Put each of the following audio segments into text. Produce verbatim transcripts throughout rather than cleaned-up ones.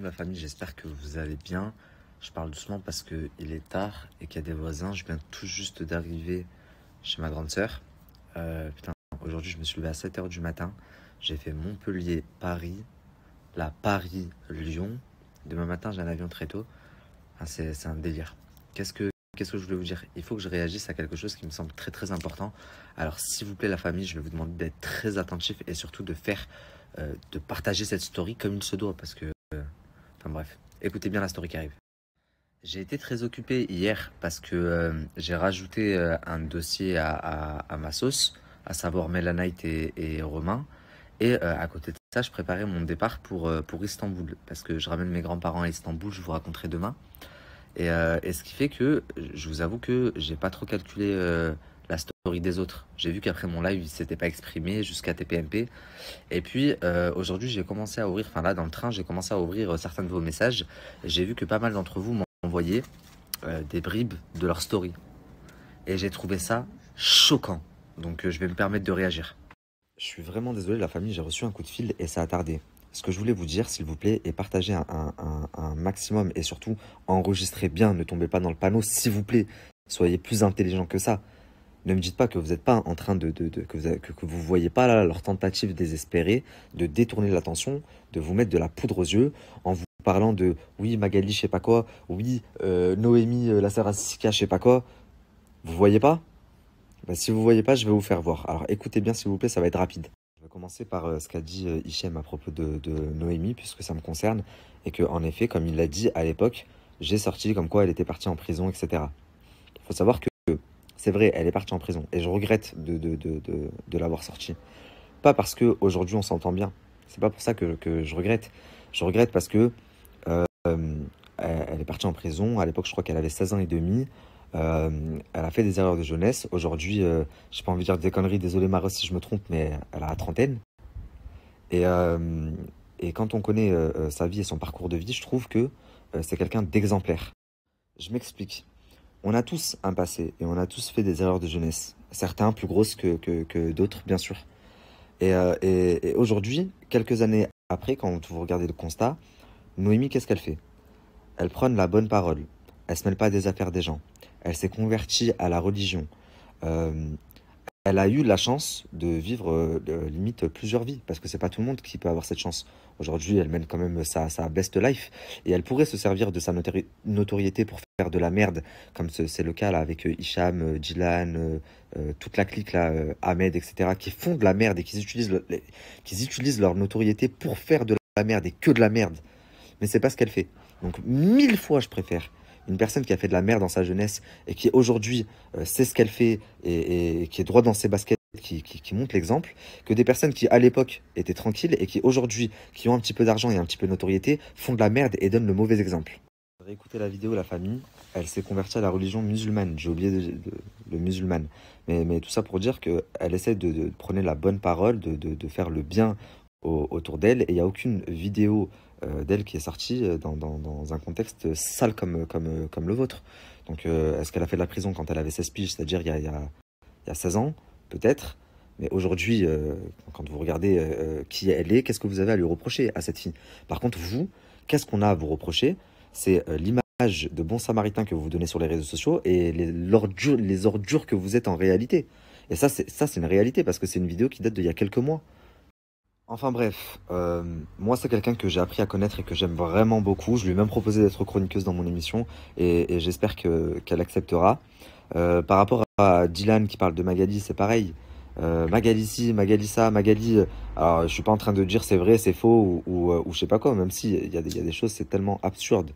coucou la famille, j'espère que vous allez bien. Je parle doucement parce qu'il est tard et qu'il y a des voisins. Je viens tout juste d'arriver chez ma grande sœur. Euh, putain, aujourd'hui je me suis levé à sept heures du matin. J'ai fait Montpellier, Paris, la Paris, Lyon. Demain matin j'ai un avion très tôt. Enfin, c'est un délire. Qu'est-ce que Qu'est-ce que je voulais vous dire? Il faut que je réagisse à quelque chose qui me semble très très important. Alors s'il vous plaît la famille, je vais vous demander d'être très attentif et surtout de faire, euh, de partager cette story comme il se doit parce que, euh, enfin bref, écoutez bien la story qui arrive. J'ai été très occupé hier parce que euh, j'ai rajouté euh, un dossier à, à, à ma sauce, à savoir Mélanite et, et Romain. Et euh, à côté de ça, je préparais mon départ pour, euh, pour Istanbul parce que je ramène mes grands-parents à Istanbul, je vous raconterai demain. Et, euh, et ce qui fait que, je vous avoue que j'ai pas trop calculé euh, la story des autres. J'ai vu qu'après mon live, il s'était pas exprimé jusqu'à T P M P. Et puis, euh, aujourd'hui, j'ai commencé à ouvrir, enfin là, dans le train, j'ai commencé à ouvrir euh, certains de vos messages. J'ai vu que pas mal d'entre vous m'envoyaient euh, des bribes de leur story. Et j'ai trouvé ça choquant. Donc, euh, je vais me permettre de réagir. Je suis vraiment désolé, la famille, j'ai reçu un coup de fil et ça a tardé. Ce que je voulais vous dire, s'il vous plaît, est partager un, un, un, un maximum et surtout enregistrez bien, ne tombez pas dans le panneau, s'il vous plaît. Soyez plus intelligent que ça. Ne me dites pas que vous n'êtes pas en train de, de, de que vous que, que vous voyez pas là, leur tentative désespérée de détourner l'attention, de vous mettre de la poudre aux yeux en vous parlant de oui Magali, je sais pas quoi, oui euh, Noémie, euh, la Sarah, je sais pas quoi. Vous voyez pas? Ben, si vous voyez pas, je vais vous faire voir. Alors écoutez bien, s'il vous plaît, ça va être rapide. Je vais commencer par ce qu'a dit Hicham à propos de, de Noémie, puisque ça me concerne, et qu'en effet, comme il l'a dit à l'époque, j'ai sorti comme quoi elle était partie en prison, et cetera. Il faut savoir que c'est vrai, elle est partie en prison, et je regrette de, de, de, de, de l'avoir sortie. Pas parce qu'aujourd'hui on s'entend bien, c'est pas pour ça que, que je regrette. Je regrette parce que euh, elle est partie en prison, à l'époque je crois qu'elle avait seize ans et demi, Euh, elle a fait des erreurs de jeunesse. Aujourd'hui, euh, j'ai pas envie de dire des conneries, désolé Maros si je me trompe, mais elle a la trentaine. Et, euh, et quand on connaît euh, sa vie et son parcours de vie, je trouve que euh, c'est quelqu'un d'exemplaire. Je m'explique. On a tous un passé et on a tous fait des erreurs de jeunesse. Certains plus grosses que, que, que d'autres, bien sûr. Et, euh, et, et aujourd'hui, quelques années après, quand vous regardez le constat, Noémie, qu'est-ce qu'elle fait? Elle prône la bonne parole. Elle se mêle pas des affaires des gens. Elle s'est convertie à la religion. Euh, elle a eu la chance de vivre euh, limite plusieurs vies, parce que c'est pas tout le monde qui peut avoir cette chance. Aujourd'hui, elle mène quand même sa, sa best life, et elle pourrait se servir de sa notori notoriété pour faire de la merde, comme c'est ce, le cas là avec Hicham, euh, Dylan, euh, euh, toute la clique là, euh, Ahmed, et cetera, qui font de la merde et qui utilisent, le, les, qui utilisent leur notoriété pour faire de la merde et que de la merde. Mais c'est pas ce qu'elle fait. Donc mille fois, je préfère une personne qui a fait de la merde dans sa jeunesse et qui aujourd'hui euh, sait ce qu'elle fait et, et, et qui est droit dans ses baskets, qui, qui, qui montre l'exemple, que des personnes qui à l'époque étaient tranquilles et qui aujourd'hui, qui ont un petit peu d'argent et un petit peu de notoriété, font de la merde et donnent le mauvais exemple. Écoutez la vidéo, la famille, elle s'est convertie à la religion musulmane, j'ai oublié de, de, de, le musulman, mais, mais tout ça pour dire qu'elle essaie de, de prôner la bonne parole, de, de, de faire le bien au, autour d'elle, et il n'y a aucune vidéo d'elle qui est sortie dans, dans, dans un contexte sale comme, comme, comme le vôtre. Donc euh, est-ce qu'elle a fait de la prison quand elle avait seize piges, c'est-à-dire il y a, y, a, y a seize ans, peut-être, mais aujourd'hui, euh, quand vous regardez euh, qui elle est, qu'est-ce que vous avez à lui reprocher à cette fille? Par contre, vous, qu'est-ce qu'on a à vous reprocher? C'est euh, l'image de bon samaritain que vous vous donnez sur les réseaux sociaux et les, ordure, les ordures que vous êtes en réalité. Et ça, c'est une réalité, parce que c'est une vidéo qui date d'il y a quelques mois. Enfin bref, euh, moi c'est quelqu'un que j'ai appris à connaître et que j'aime vraiment beaucoup. Je lui ai même proposé d'être chroniqueuse dans mon émission et, et j'espère que, qu'elle acceptera. Euh, par rapport à Dylan qui parle de Magali, c'est pareil. Euh, Magali ci, Magali ça, Magali... Alors je suis pas en train de dire c'est vrai, c'est faux ou, ou, ou je sais pas quoi, même si il y, y a des choses, c'est tellement absurde.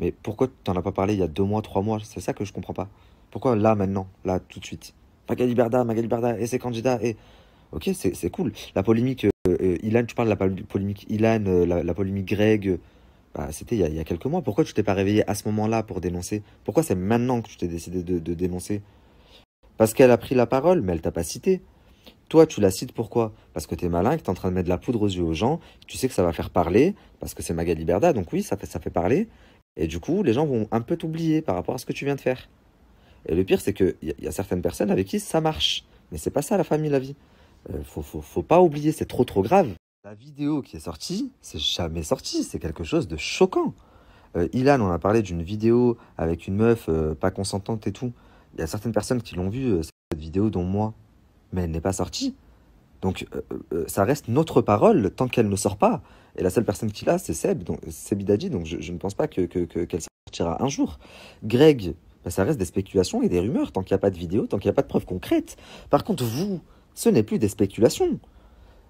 Mais pourquoi t'en as pas parlé il y a deux mois, trois mois? C'est ça que je comprends pas. Pourquoi là maintenant, là tout de suite? Magali Berdah, Magali Berdah et ses candidats et... Ok, c'est cool. La polémique euh, Ilan, tu parles de la polémique Ilan, euh, la, la polémique Greg, euh, bah, c'était il y, y a quelques mois. Pourquoi tu t'es pas réveillé à ce moment-là pour dénoncer? Pourquoi c'est maintenant que tu t'es décidé de, de dénoncer? Parce qu'elle a pris la parole, mais elle t'a pas cité. Toi, tu la cites pourquoi? Parce que t'es malin, que t'es en train de mettre de la poudre aux yeux aux gens, tu sais que ça va faire parler, parce que c'est Magali Berdah, donc oui, ça fait, ça fait parler. Et du coup, les gens vont un peu t'oublier par rapport à ce que tu viens de faire. Et le pire, c'est qu'il y, y a certaines personnes avec qui ça marche. Mais c'est pas ça la famille, la vie. Euh, faut, faut, faut pas oublier, c'est trop trop grave. La vidéo qui est sortie, c'est jamais sorti, c'est quelque chose de choquant. Euh, Ilan, on a parlé d'une vidéo avec une meuf euh, pas consentante et tout. Il y a certaines personnes qui l'ont vue, euh, cette vidéo, dont moi, mais elle n'est pas sortie. Donc euh, euh, ça reste notre parole tant qu'elle ne sort pas. Et la seule personne qui l'a, c'est Seb, donc Seb Idadi, donc je, je ne pense pas que, que, que, qu'elle sortira un jour. Greg, ben, ça reste des spéculations et des rumeurs, tant qu'il n'y a pas de vidéo, tant qu'il n'y a pas de preuves concrètes. Par contre, vous, ce n'est plus des spéculations.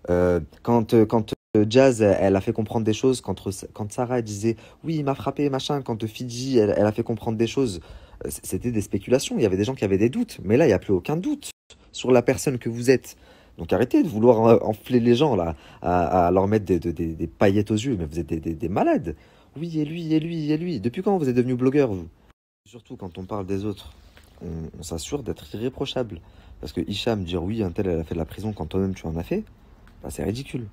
Euh, quand euh, quand euh, Jazz, elle a fait comprendre des choses, quand, quand Sarah disait « oui, il m'a frappé, machin », quand euh, Fiji, elle, elle a fait comprendre des choses, euh, c'était des spéculations, il y avait des gens qui avaient des doutes, mais là, il n'y a plus aucun doute sur la personne que vous êtes. Donc arrêtez de vouloir enfler les gens, là, à, à leur mettre des, des, des, des paillettes aux yeux, mais vous êtes des, des, des malades. Oui, et lui, et lui, et lui. Depuis quand vous êtes devenu blogueur, vous? Surtout quand on parle des autres, on, on s'assure d'être irréprochable. Parce que Hicham, dire oui, un tel, elle a fait de la prison quand toi-même tu en as fait, bah, c'est ridicule.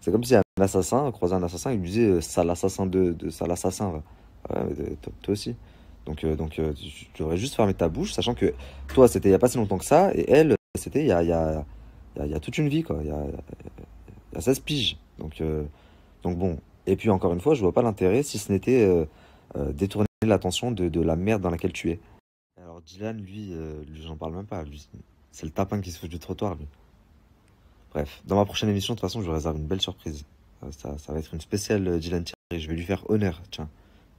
C'est comme si un assassin croisait un assassin et lui disait « ça l'assassin de, de ça l'assassin ». Ouais, toi aussi. Donc, euh, donc euh, tu devrais juste fermer ta bouche, sachant que toi, c'était il n'y a pas si longtemps que ça, et elle, c'était il y a, y, a, y, a, y a toute une vie, quoi. Il y a, y a seize piges. Donc, euh, donc bon. Et puis, encore une fois, je vois pas l'intérêt si ce n'était euh, euh, détourner l'attention de, de la merde dans laquelle tu es. Alors, Dylan, lui, euh, lui j'en parle même pas. C'est le tapin qui se fout du trottoir, lui. Bref, dans ma prochaine émission, de toute façon, je vous réserve une belle surprise. Ça, ça, ça va être une spéciale Dylan Thiry. Je vais lui faire honneur, tiens.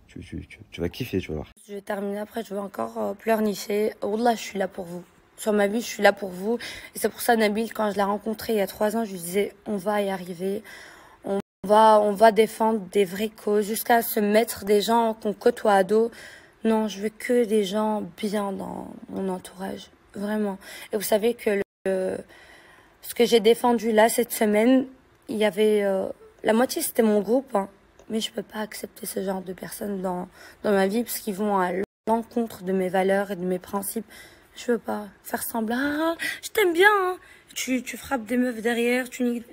Tu, tu, tu, tu vas kiffer, tu vas voir. Je vais terminer, après je vais encore pleurnicher. Wallah, je suis là pour vous. Sur ma vie, je suis là pour vous. Et c'est pour ça, Nabil, quand je l'ai rencontré il y a trois ans, je lui disais, on va y arriver. On va, on va défendre des vraies causes, jusqu'à se mettre des gens qu'on côtoie à dos. Non, je veux que des gens bien dans mon entourage. Vraiment. Et vous savez que le... ce que j'ai défendu là, cette semaine, il y avait... Euh, la moitié, c'était mon groupe, hein. Mais je peux pas accepter ce genre de personnes dans, dans ma vie parce qu'ils vont à l'encontre de mes valeurs et de mes principes. Je veux pas faire semblant. Ah, je t'aime bien, hein. Tu, tu frappes des meufs derrière, tu niques...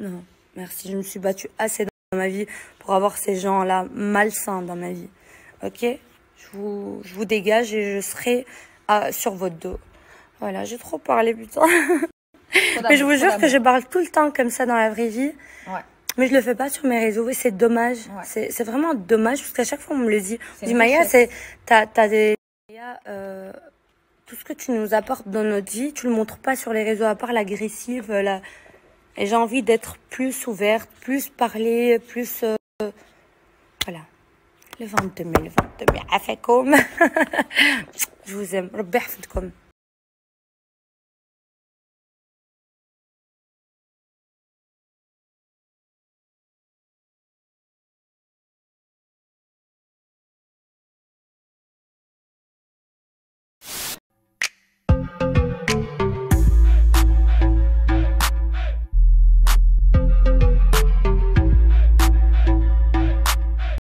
Non, merci, je me suis battue assez dans ma vie pour avoir ces gens-là malsains dans ma vie. Ok, je vous, je vous dégage et je serai à, sur votre dos. Voilà, j'ai trop parlé, putain. Mais je vous jure que je parle tout le temps comme ça dans la vraie vie. Ouais. Mais je le fais pas sur mes réseaux et c'est dommage. Ouais. C'est vraiment dommage parce qu'à chaque fois on me le dit. On me dit Maya, c'est t'as t'as des Maya, euh, tout ce que tu nous apportes dans notre vie, tu le montres pas sur les réseaux à part l'agressive. La... Et j'ai envie d'être plus ouverte, plus parler, plus euh, voilà. Le vingt-deux mai, le vingt-deux mai, à fait comme. Je vous aime. Rabbi yahfidkoum.